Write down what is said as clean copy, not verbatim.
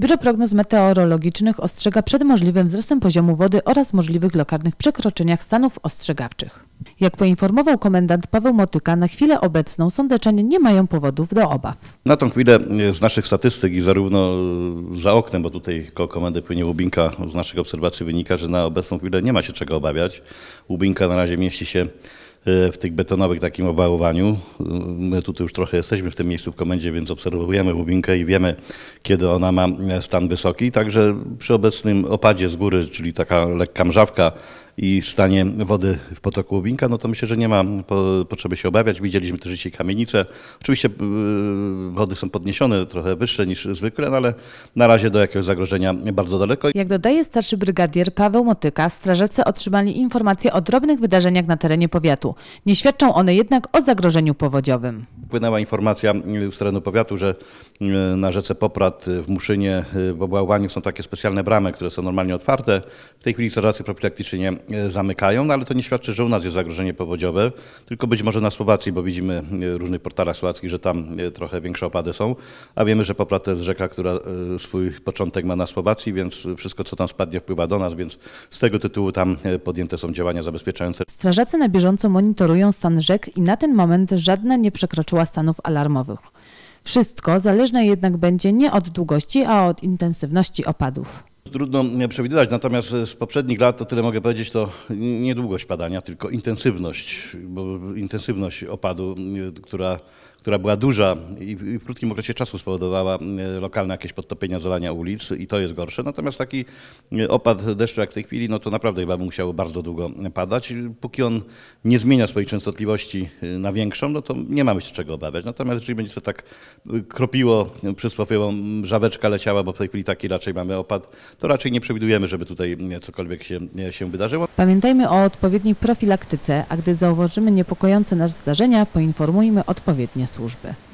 Biuro Prognoz Meteorologicznych ostrzega przed możliwym wzrostem poziomu wody oraz możliwych lokalnych przekroczeniach stanów ostrzegawczych. Jak poinformował komendant Paweł Motyka, na chwilę obecną sądeczanie nie mają powodów do obaw. Na tą chwilę z naszych statystyk i zarówno za oknem, bo tutaj koło komendy płynie Łubinka, z naszych obserwacji wynika, że na obecną chwilę nie ma się czego obawiać. Łubinka na razie mieści się w tych betonowych takim obałowaniu. My tutaj już trochę jesteśmy w tym miejscu w komendzie, więc obserwujemy Łubinkę i wiemy, kiedy ona ma stan wysoki. Także przy obecnym opadzie z góry, czyli taka lekka mrzawka i stanie wody w potoku Łubinka, no to myślę, że nie ma potrzeby się obawiać. Widzieliśmy też dzisiaj kamienice. Oczywiście wody są podniesione trochę wyższe niż zwykle, no ale na razie do jakiegoś zagrożenia bardzo daleko. Jak dodaje starszy brygadier Paweł Motyka, strażacy otrzymali informacje o drobnych wydarzeniach na terenie powiatu. Nie świadczą one jednak o zagrożeniu powodziowym. Płynęła informacja z terenu powiatu, że na rzece Poprad w Muszynie w obławaniu są takie specjalne bramy, które są normalnie otwarte. W tej chwili strażacy profilaktycznie zamykają, no ale to nie świadczy, że u nas jest zagrożenie powodziowe, tylko być może na Słowacji, bo widzimy w różnych portalach słowackich, że tam trochę większe opady są, a wiemy, że Poprad to jest rzeka, która swój początek ma na Słowacji, więc wszystko, co tam spadnie, wpływa do nas, więc z tego tytułu tam podjęte są działania zabezpieczające. Strażacy na bieżąco monitorują stan rzek i na ten moment żadna nie przekroczyła stanów alarmowych. Wszystko zależne jednak będzie nie od długości, a od intensywności opadów. Trudno przewidywać, natomiast z poprzednich lat, o tyle mogę powiedzieć, to nie długość padania, tylko intensywność, bo intensywność opadu, która była duża i w krótkim okresie czasu spowodowała lokalne jakieś podtopienia, zalania ulic i to jest gorsze. Natomiast taki opad deszczu jak w tej chwili, no to naprawdę chyba by musiało bardzo długo padać. Póki on nie zmienia swojej częstotliwości na większą, no to nie mamy się czego obawiać. Natomiast jeżeli będzie to tak kropiło, przysłowiowo żaweczka leciała, bo w tej chwili taki raczej mamy opad, to raczej nie przewidujemy, żeby tutaj cokolwiek się wydarzyło. Pamiętajmy o odpowiedniej profilaktyce, a gdy zauważymy niepokojące nas zdarzenia, poinformujmy odpowiednie służby.